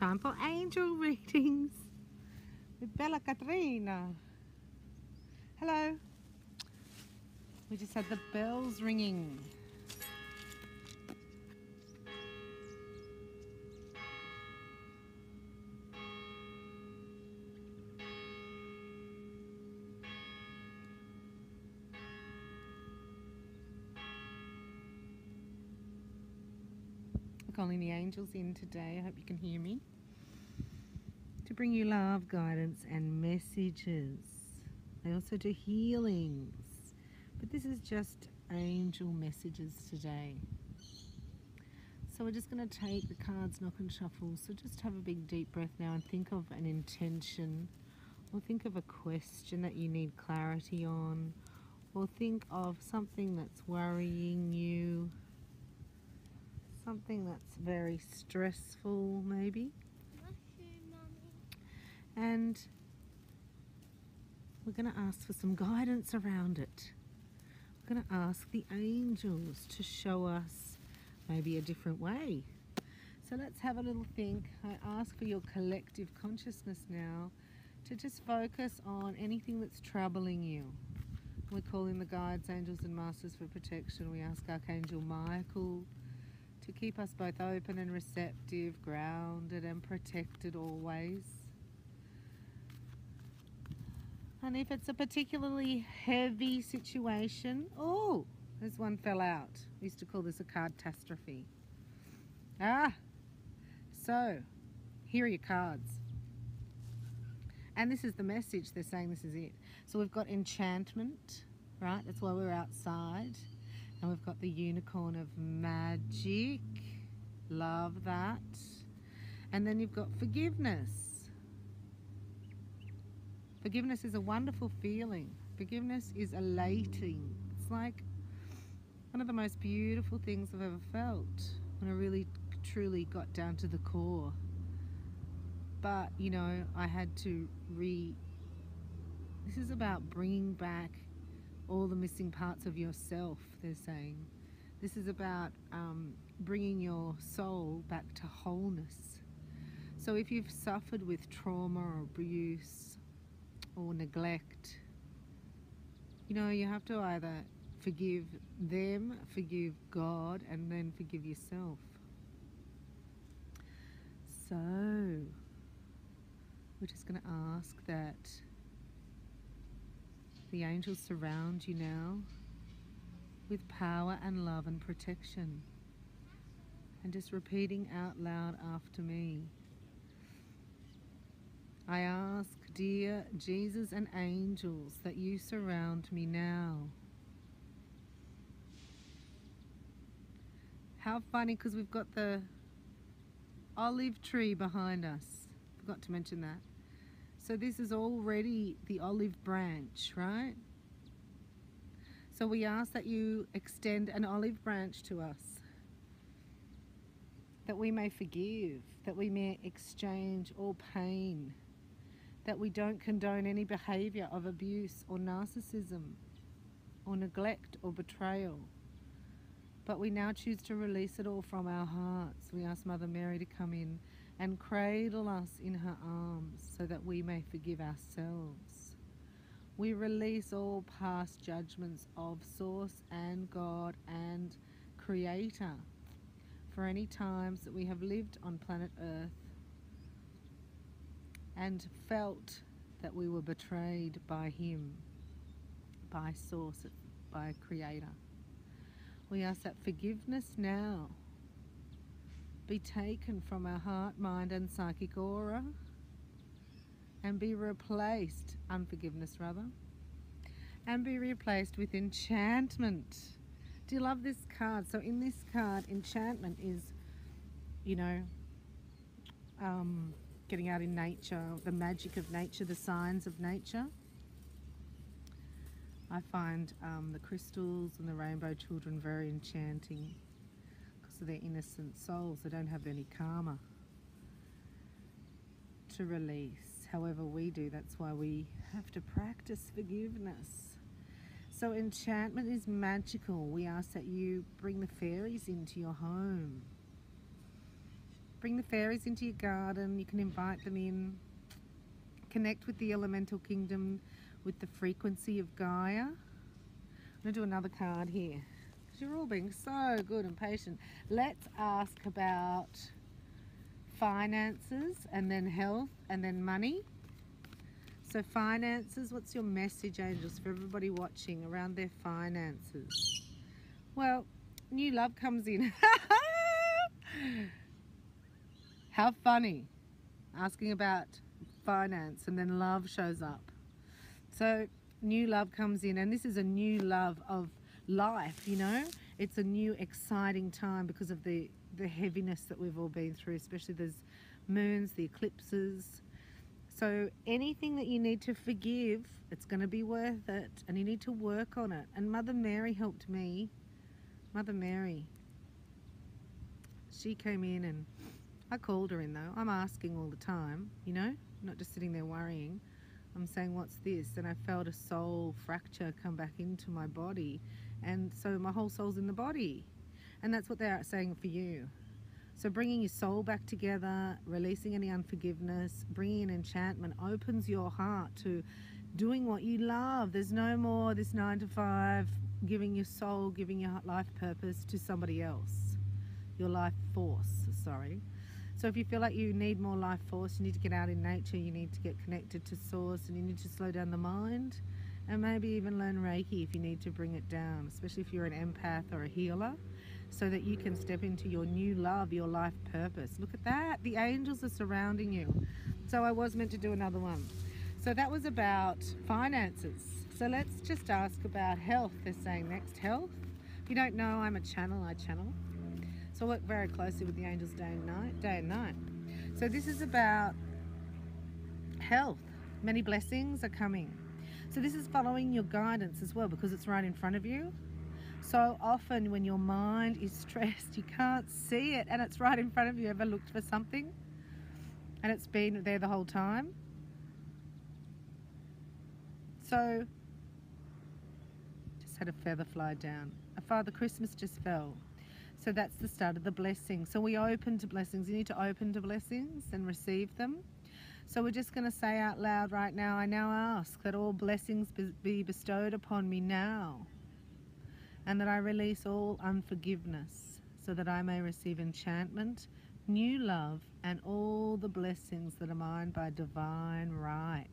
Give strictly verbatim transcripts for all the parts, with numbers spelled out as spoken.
time for angel readings with Bella Katrina. Hello. We just had the bells ringing. Calling the angels in today. I hope you can hear me, to bring you love, guidance and messages. They also do healings, but this is just angel messages today. So we're just going to take the cards, knock and shuffle. So just have a big deep breath now and think of an intention, or think of a question that you need clarity on, or think of something that's worrying you, something that's very stressful maybe. And we're going to ask for some guidance around it. We're going to ask the angels to show us maybe a different way. So let's have a little think. I ask for your collective consciousness now to just focus on anything that's troubling you. We're calling the guides, angels and masters for protection. We ask Archangel Michael to keep us both open and receptive, grounded and protected always. And if it's a particularly heavy situation, oh, this one fell out. We used to call this a card catastrophe. Ah, so here are your cards. And this is the message they're saying, this is it. So we've got enchantment, right? That's why we're outside. And we've got the unicorn of magic. Love that. And then you've got forgiveness. Forgiveness is a wonderful feeling. Forgiveness is elating. It's like one of the most beautiful things I've ever felt, when I really truly got down to the core. But, you know, I had to re... This is about bringing back all the missing parts of yourself, they're saying. This is about um, bringing your soul back to wholeness. So if you've suffered with trauma or abuse or neglect, you know, you have to either forgive them, forgive God, and then forgive yourself. So we're just going to ask that the angels surround you now with power and love and protection. And just repeating out loud after me. I ask, dear Jesus and angels, that you surround me now. How funny, because we've got the olive tree behind us. Forgot to mention that. So this is already the olive branch, right? So we ask that you extend an olive branch to us, that we may forgive, that we may exchange all pain, that we don't condone any behavior of abuse or narcissism or neglect or betrayal, but we now choose to release it all from our hearts. We ask Mother Mary to come in and cradle us in her arms so that we may forgive ourselves. We release all past judgments of Source and God and Creator for any times that we have lived on planet Earth and felt that we were betrayed by Him, by Source, by Creator. We ask that forgiveness now be taken from our heart, mind and psychic aura, and be replaced, unforgiveness rather, and be replaced with enchantment. Do you love this card? So in this card, enchantment is, you know, um, getting out in nature, the magic of nature, the signs of nature. I find um, the crystals and the rainbow children very enchanting. Of their innocent souls, they don't have any karma to release. However we do, that's why we have to practice forgiveness. So enchantment is magical. We ask that you bring the fairies into your home, Bring the fairies into your garden. You can invite them in. Connect with the elemental kingdom with the frequency of Gaia. I'm going to do another card here because you're all being so good and patient. Let's ask about finances, and then health, and then money. So finances, what's your message, angels, for everybody watching around their finances? Well, new love comes in. How funny, asking about finance and then love shows up. So new love comes in, and this is a new love of life, you know. It's a new exciting time because of the the heaviness that we've all been through, especially those moons, the eclipses. So anything that you need to forgive, it's going to be worth it, and you need to work on it. And Mother Mary helped me. Mother Mary, she came in, and I called her in though. I'm asking all the time, you know, I'm not just sitting there worrying. I'm saying, what's this? And I felt a soul fracture come back into my body, and so my whole soul's in the body. And that's what they're saying for you. So bringing your soul back together, releasing any unforgiveness, bringing in enchantment, opens your heart to doing what you love. There's no more this nine to five, giving your soul, giving your life purpose to somebody else. Your life force, sorry. So if you feel like you need more life force, you need to get out in nature, you need to get connected to source, and you need to slow down the mind, and maybe even learn Reiki if you need to bring it down, especially if you're an empath or a healer, so that you can step into your new love, your life purpose. Look at that, the angels are surrounding you. So I was meant to do another one. So that was about finances. So let's just ask about health. They're saying next, health. If you don't know, I'm a channel, I channel. So I work very closely with the angels day and night, day and night. So this is about health. Many blessings are coming. So this is following your guidance as well, because it's right in front of you. So often when your mind is stressed, you can't see it, and it's right in front of you. Ever looked for something and it's been there the whole time? So just had a feather fly down. A Father Christmas just fell. So that's the start of the blessing. So we open to blessings. You need to open to blessings and receive them. So we're just going to say out loud right now, I now ask that all blessings be bestowed upon me now, and that I release all unforgiveness, so that I may receive enchantment, new love, and all the blessings that are mine by divine right.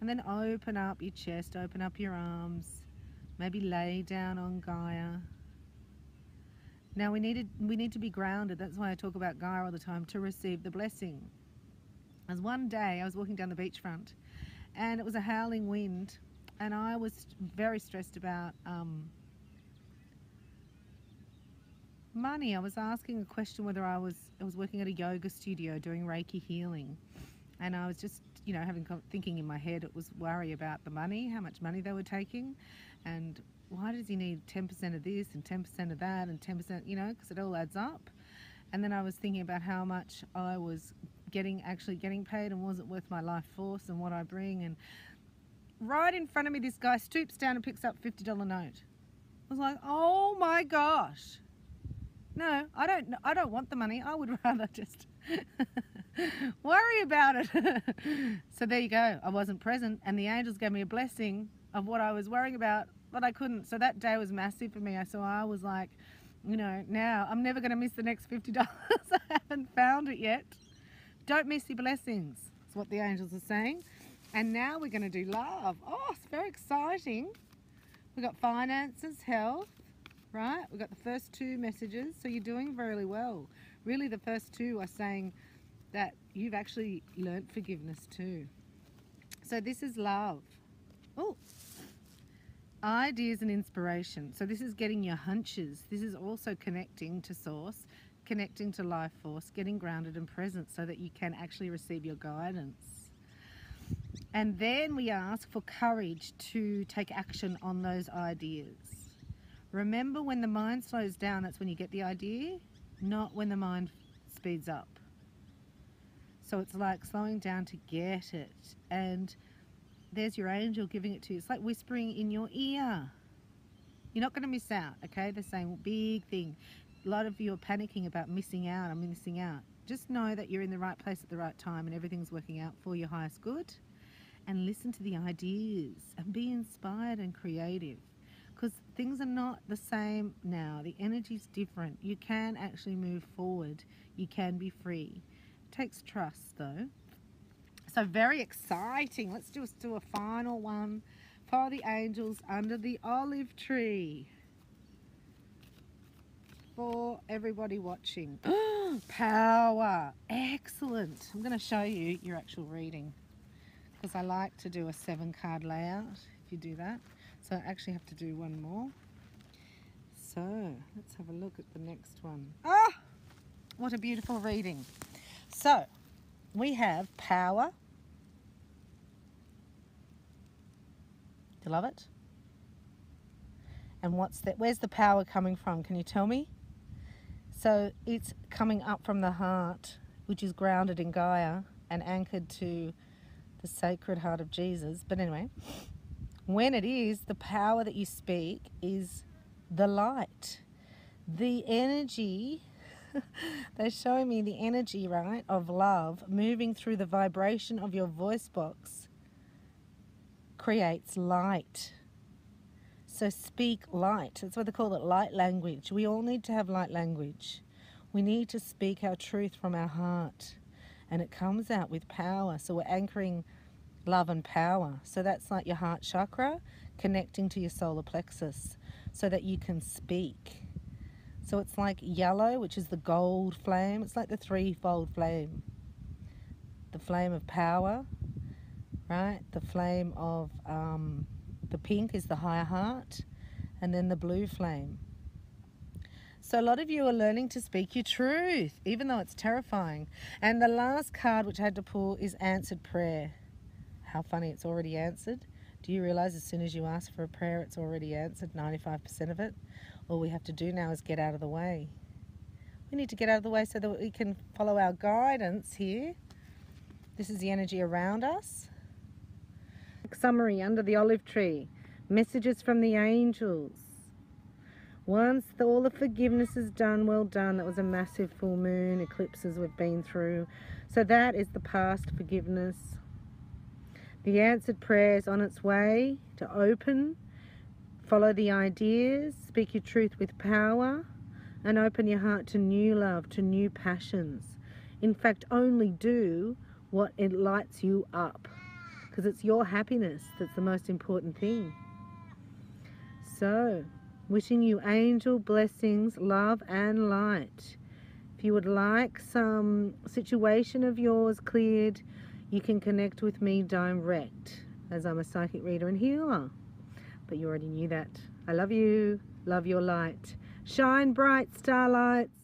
And then open up your chest, open up your arms, maybe lay down on Gaia. Now we needed, we need to be grounded. That's why I talk about Gaia all the time, to receive the blessing. As one day I was walking down the beachfront, and it was a howling wind, and I was very stressed about um, money. I was asking a question whether I was, I was working at a yoga studio doing Reiki healing, and I was just, you know, having thinking in my head, it was worry about the money, how much money they were taking, and why does he need ten percent of this and ten percent of that and ten percent, you know, because it all adds up. And then I was thinking about how much I was getting, actually getting paid, and wasn't worth my life force and what I bring. And right in front of me, this guy stoops down and picks up a fifty dollar note. I was like, oh my gosh. No, I don't, I don't want the money. I would rather just worry about it. So there you go. I wasn't present, and the angels gave me a blessing of what I was worrying about, but I couldn't. So that day was massive for me. So I was like, you know, now I'm never going to miss the next fifty dollars. I haven't found it yet. Don't miss your blessings. That's what the angels are saying. And now we're going to do love. Oh, it's very exciting. We've got finances, health, right? We've got the first two messages. So you're doing really well. Really, the first two are saying that you've actually learnt forgiveness too. So this is love. Oh, ideas and inspiration. So this is getting your hunches. This is also connecting to source, connecting to life force, getting grounded and present so that you can actually receive your guidance. And then we ask for courage to take action on those ideas. Remember, when the mind slows down, that's when you get the idea, not when the mind speeds up. So it's like slowing down to get it, and there's your angel giving it to you. It's like whispering in your ear. You're not going to miss out, okay? They're saying, well, big thing. a lot of you are panicking about missing out. I'm missing out. Just know that you're in the right place at the right time and everything's working out for your highest good. And listen to the ideas and be inspired and creative, because things are not the same now. The energy's different. You can actually move forward. You can be free. It takes trust though. So very exciting. Let's just do a final one for the angels under the olive tree. For everybody watching. Power. Excellent. I'm going to show you your actual reading, because I like to do a seven card layout if you do that. So I actually have to do one more. So let's have a look at the next one. Ah, what a beautiful reading. So we have power. Do you love it? And what's that? Where's the power coming from? Can you tell me? So it's coming up from the heart, which is grounded in Gaia and anchored to the sacred heart of Jesus. But anyway, when it is, the power that you speak is the light, the energy. They're showing me the energy, right, of love moving through the vibration of your voice box creates light. So speak light. That's why they call it light language. We all need to have light language. We need to speak our truth from our heart. And it comes out with power. So we're anchoring love and power. So that's like your heart chakra connecting to your solar plexus so that you can speak. So it's like yellow, which is the gold flame. It's like the threefold flame. The flame of power, right? The flame of um, the pink is the higher heart, and then the blue flame. So a lot of you are learning to speak your truth, even though it's terrifying. And the last card which I had to pull is answered prayer. How funny, it's already answered. Do you realize as soon as you ask for a prayer, it's already answered, ninety-five percent of it? All we have to do now is get out of the way. We need to get out of the way so that we can follow our guidance here. This is the energy around us. Summary under the olive tree. Messages from the angels. Once the, all the forgiveness is done, well done. That was a massive full moon, eclipses we've been through. So that is the past forgiveness. The answered prayer is on its way to open. Follow the ideas, speak your truth with power, and open your heart to new love, to new passions. In fact, only do what it lights you up, because it's your happiness that's the most important thing. So, wishing you angel blessings, love and light. If you would like some situation of yours cleared, you can connect with me direct, as I'm a psychic reader and healer. But you already knew that. I love you. Love your light. Shine bright, starlights.